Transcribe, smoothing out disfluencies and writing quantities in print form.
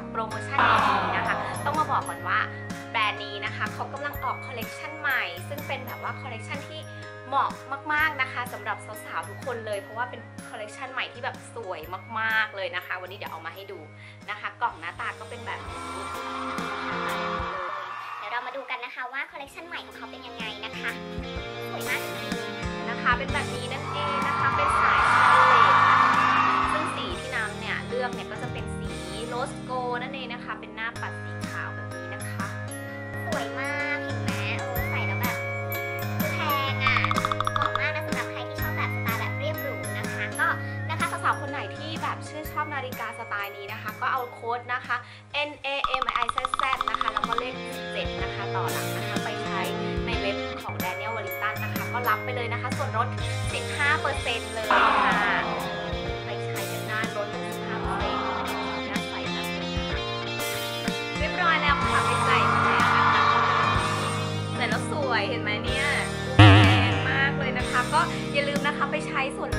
จากโปรโมชั่นดีๆนะคะต้องมาบอกก่อนว่าแบรนด์นี้นะคะเขากำลังออกคอลเลกชันใหม่ซึ่งเป็นแบบว่าคอลเลกชันที่เหมาะมากๆนะคะสำหรับสาวๆทุกคนเลยเพราะว่าเป็นคอลเลกชันใหม่ที่แบบสวยมากๆเลยนะคะวันนี้เดี๋ยวเอามาให้ดูนะคะกล่องหน้าตาก็เป็นแบบนี้เดี๋ยวเรามาดูกันนะคะว่าคอลเลกชันใหม่ของเขาเป็นยังไงนะคะสวยมากนะคะเป็นแบบนี้นั่นเองนะคะเป็นสายชาเลตซึ่งสีที่นำเนี่ยเลือกเนี่ยก็จะเป็นสีโรสโกนั่นเองนะคะเป็นหน้าปัดสีขาวแบบนี้นะคะสวยมากเห็นไหมโอ้ใส่แล้วแบบแพงอ่ะเหมาะมากนะสำหรับใครที่ชอบแบบสไตล์แบบเรียบหรูนะคะก็นะคะสาวๆคนไหนที่แบบชื่นชอบนาฬิกาสไตล์นี้นะคะก็เอาโค้ดนะคะ NAMIZZ นะคะแล้วก็เลข7นะคะต่อหลังนะคะไปใช้ในเว็บของ Daniel Wellington นะคะก็รับไปเลยนะคะส่วนลด 15% เลยค่ะไปใช้กันได้ลด 15% น่าใส่แบบนี้ค่ะเรียบร้อยแล้วค่ะไปใส่แล้วนะคะใส่แล้วสวยเห็นไหมเนี่ยแพงมากเลยนะคะก็อย่าลืมนะคะไปใช้ส่วน